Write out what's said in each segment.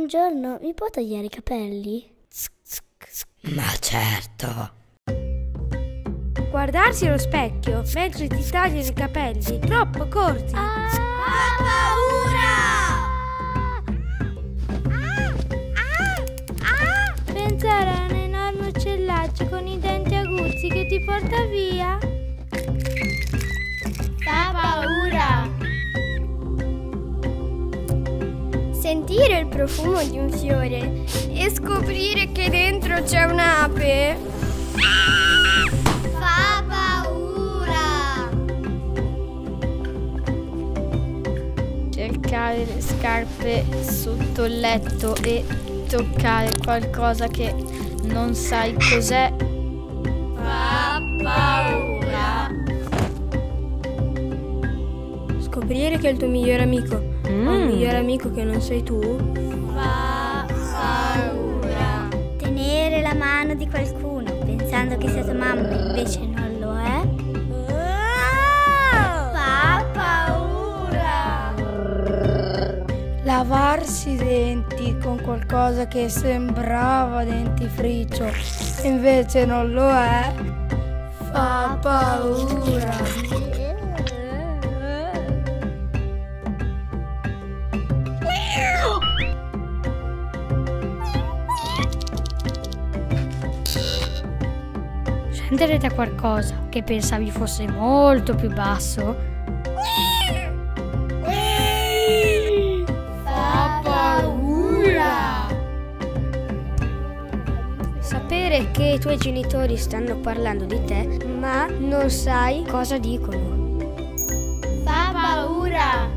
un giorno mi può tagliare i capelli? Ma certo! Guardarsi allo specchio mentre ti tagliano i capelli troppo corti. Ah, paura! Pensare a un enorme uccellaccio con i denti aguzzi che ti porta via. Fa paura! Sentire il profumo di un fiore e scoprire che dentro c'è un'ape fa paura. Cercare le scarpe sotto il letto e toccare qualcosa che non sai cos'è fa paura. Scoprire che è il tuo migliore amico o un migliore amico che non sei tu fa paura. Tenere la mano di qualcuno pensando che sia tua mamma invece non lo è fa paura. Lavarsi i denti con qualcosa che sembrava dentifricio invece non lo è fa paura. Scendere da qualcosa che pensavi fosse molto più basso fa paura. Sapere che i tuoi genitori stanno parlando di te ma non sai cosa dicono fa paura.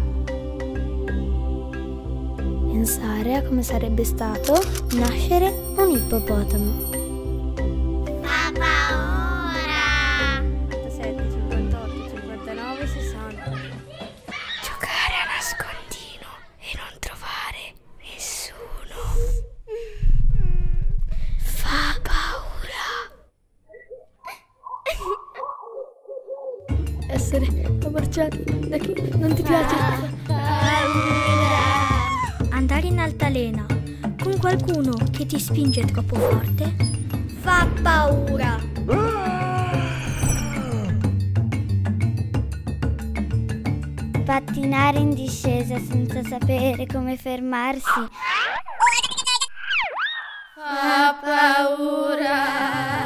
Pensare a come sarebbe stato nascere un ippopotamo. Essere abbracciato da chi non ti piace andare in altalena con qualcuno che ti spinge troppo forte fa paura. Pattinare in discesa senza sapere come fermarsi fa paura.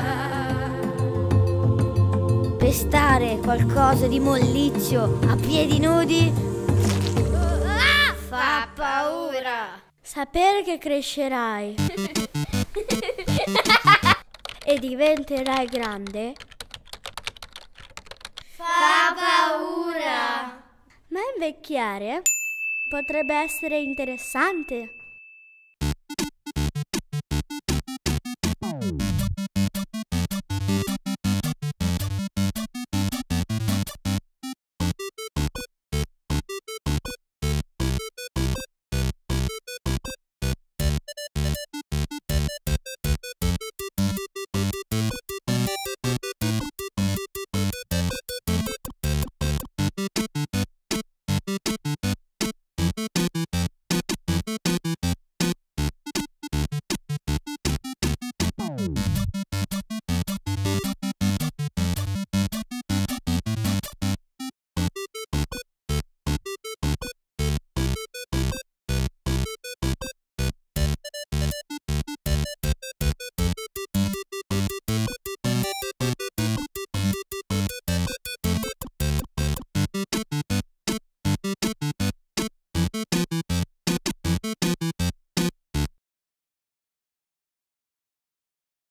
Pestare qualcosa di molliccio a piedi nudi fa paura. Sapere che crescerai e diventerai grande fa paura. Ma invecchiare potrebbe essere interessante.